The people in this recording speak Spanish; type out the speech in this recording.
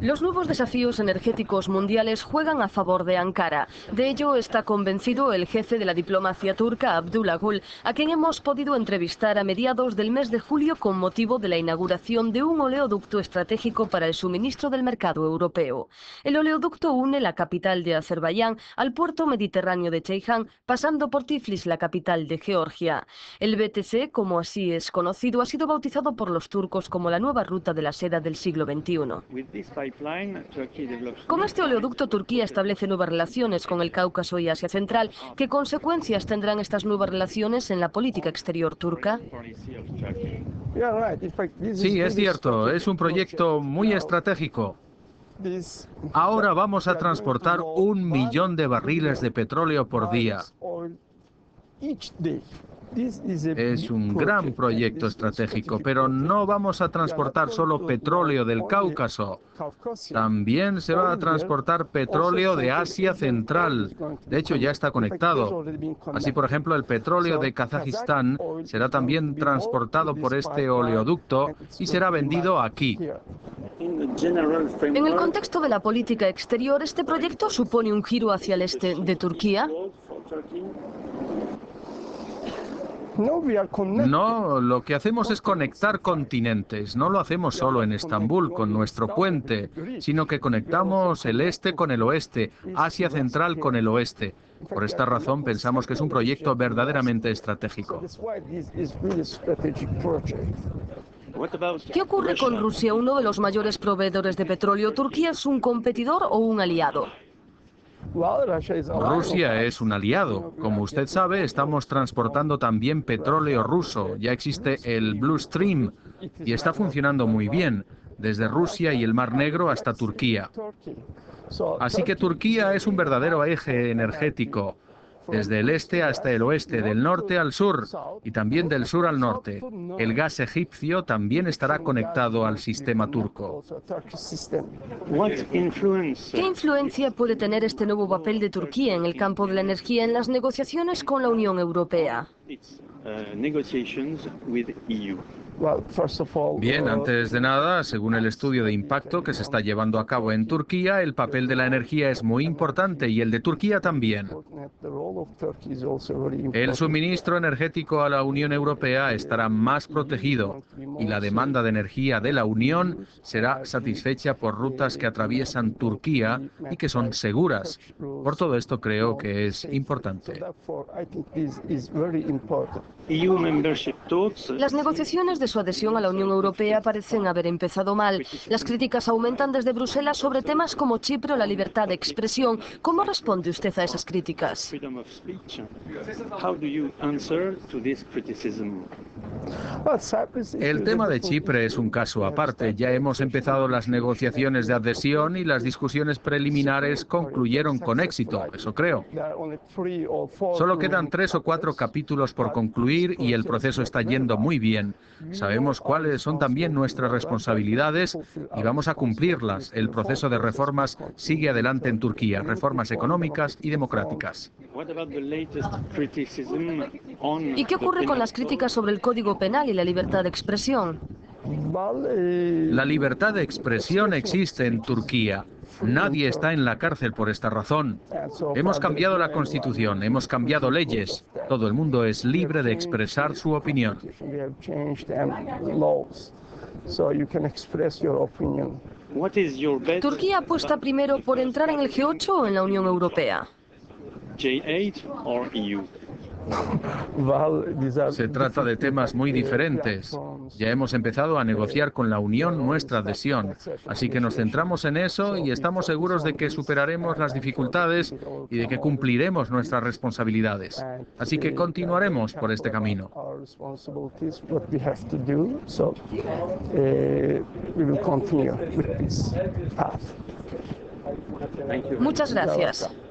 Los nuevos desafíos energéticos mundiales juegan a favor de Ankara. De ello está convencido el jefe de la diplomacia turca, Abdullah Gül, a quien hemos podido entrevistar a mediados del mes de julio con motivo de la inauguración de un oleoducto estratégico para el suministro del mercado europeo. El oleoducto une la capital de Azerbaiyán al puerto mediterráneo de Ceyhan, pasando por Tiflis, la capital de Georgia. El BTC, como así es conocido, ha sido bautizado por los turcos como la nueva ruta de la seda del siglo XXI. Con este oleoducto, Turquía establece nuevas relaciones con el Cáucaso y Asia Central. ¿Qué consecuencias tendrán estas nuevas relaciones en la política exterior turca? Sí, es cierto, es un proyecto muy estratégico. Ahora vamos a transportar 1 millón de barriles de petróleo por día. Es un gran proyecto estratégico, pero no vamos a transportar solo petróleo del Cáucaso. También se va a transportar petróleo de Asia Central. De hecho, ya está conectado. Así, por ejemplo, el petróleo de Kazajistán será también transportado por este oleoducto y será vendido aquí. En el contexto de la política exterior, ¿este proyecto supone un giro hacia el este de Turquía? No, lo que hacemos es conectar continentes. No lo hacemos solo en Estambul con nuestro puente, sino que conectamos el este con el oeste, Asia Central con el oeste. Por esta razón pensamos que es un proyecto verdaderamente estratégico. ¿Qué ocurre con Rusia, uno de los mayores proveedores de petróleo? ¿Turquía es un competidor o un aliado? Rusia es un aliado. Como usted sabe, estamos transportando también petróleo ruso. Ya existe el Blue Stream y está funcionando muy bien, desde Rusia y el Mar Negro hasta Turquía. Así que Turquía es un verdadero eje energético, desde el este hasta el oeste, del norte al sur y también del sur al norte. El gas egipcio también estará conectado al sistema turco. ¿Qué influencia puede tener este nuevo papel de Turquía en el campo de la energía en las negociaciones con la Unión Europea? Bien, antes de nada, según el estudio de impacto que se está llevando a cabo en Turquía, el papel de la energía es muy importante y el de Turquía también. El suministro energético a la Unión Europea estará más protegido y la demanda de energía de la Unión será satisfecha por rutas que atraviesan Turquía y que son seguras. Por todo esto creo que es importante. Las negociaciones de su adhesión a la Unión Europea parecen haber empezado mal. Las críticas aumentan desde Bruselas sobre temas como Chipre o la libertad de expresión. ¿Cómo responde usted a esas críticas? El tema de Chipre es un caso aparte. Ya hemos empezado las negociaciones de adhesión y las discusiones preliminares concluyeron con éxito, eso creo. Solo quedan 3 o 4 capítulos por concluir y el proceso está yendo muy bien. Sabemos cuáles son también nuestras responsabilidades y vamos a cumplirlas. El proceso de reformas sigue adelante en Turquía, reformas económicas y democráticas. ¿Y qué ocurre con las críticas sobre el Código Penal y la libertad de expresión? La libertad de expresión existe en Turquía. Nadie está en la cárcel por esta razón. Hemos cambiado la Constitución, hemos cambiado leyes. Todo el mundo es libre de expresar su opinión. ¿Turquía apuesta primero por entrar en el G8 o en la Unión Europea? Se trata de temas muy diferentes. Ya hemos empezado a negociar con la Unión nuestra adhesión, así que nos centramos en eso y estamos seguros de que superaremos las dificultades y de que cumpliremos nuestras responsabilidades. Así que continuaremos por este camino. Muchas gracias.